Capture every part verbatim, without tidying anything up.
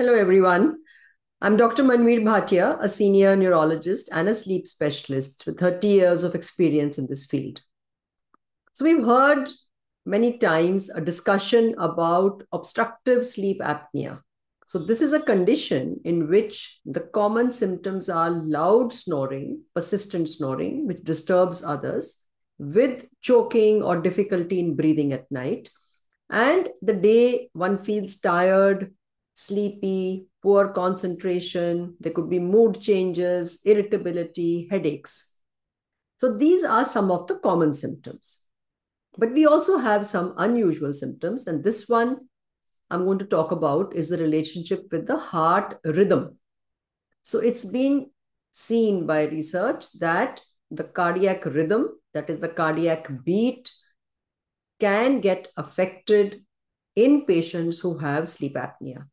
Hello, everyone. I'm Doctor Manvir Bhatia, a senior neurologist and a sleep specialist with thirty years of experience in this field. So we've heard many times a discussion about obstructive sleep apnea. So this is a condition in which the common symptoms are loud snoring, persistent snoring, which disturbs others, with choking or difficulty in breathing at night. And the day one feels tired, sleepy, poor concentration, there could be mood changes, irritability, headaches. So these are some of the common symptoms. But we also have some unusual symptoms. And this one I'm going to talk about is the relationship with the heart rhythm. So it's been seen by research that the cardiac rhythm, that is the cardiac beat, can get affected in patients who have sleep apnea.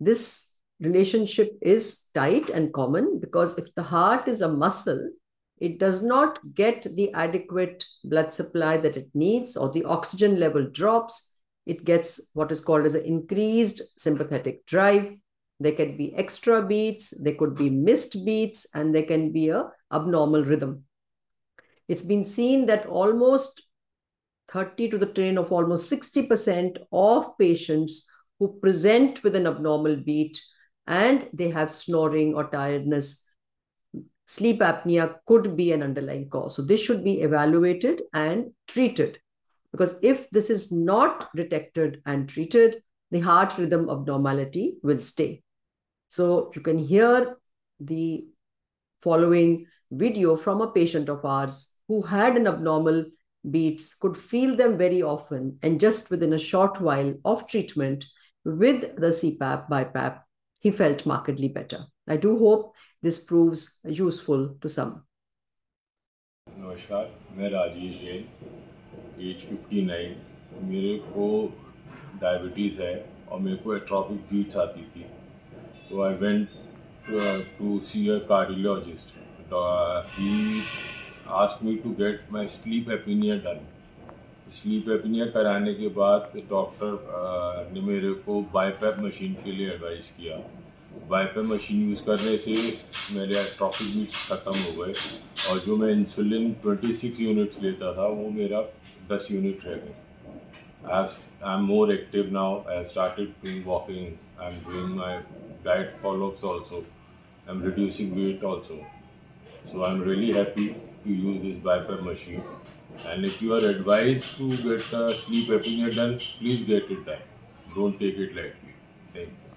This relationship is tight and common because if the heart is a muscle, it does not get the adequate blood supply that it needs or the oxygen level drops. It gets what is called as an increased sympathetic drive. There can be extra beats, there could be missed beats, and there can be an abnormal rhythm. It's been seen that almost thirty to the train of almost sixty percent of patients who present with an abnormal beat and they have snoring or tiredness, sleep apnea could be an underlying cause. So this should be evaluated and treated, because if this is not detected and treated, the heart rhythm abnormality will stay. So you can hear the following video from a patient of ours who had an abnormal beats, could feel them very often, and just within a short while of treatment with the C PAP, BiPAP, he felt markedly better. I do hope this proves useful to some. Namaskar, मैं Rajesh Jain, age fifty-nine, मेरे को diabetes है और मेरे को atrophic beats आती थी. So I went to, uh, to see a cardiologist. Uh, he asked me to get my sleep apnea done. Sleep apnea कराने के बाद डॉक्टर ने मेरे को BiPAP मशीन के लिए एडवाइस किया. BiPAP मशीन यूज़ करने से मेरे एट्रोपिक बीट्स ख़त्म हो गए और जो मैं इंसुलिन twenty-six यूनिट्स लेता था वो मेरा ten यूनिट रह गए. I am more active now. I have started doing walking. I am doing my diet followups also. I am reducing weight also. So I am really happy to use this BiPAP machine, and if you are advised to get uh, sleep apnea done, please get it done. Don't take it lightly. Thank you.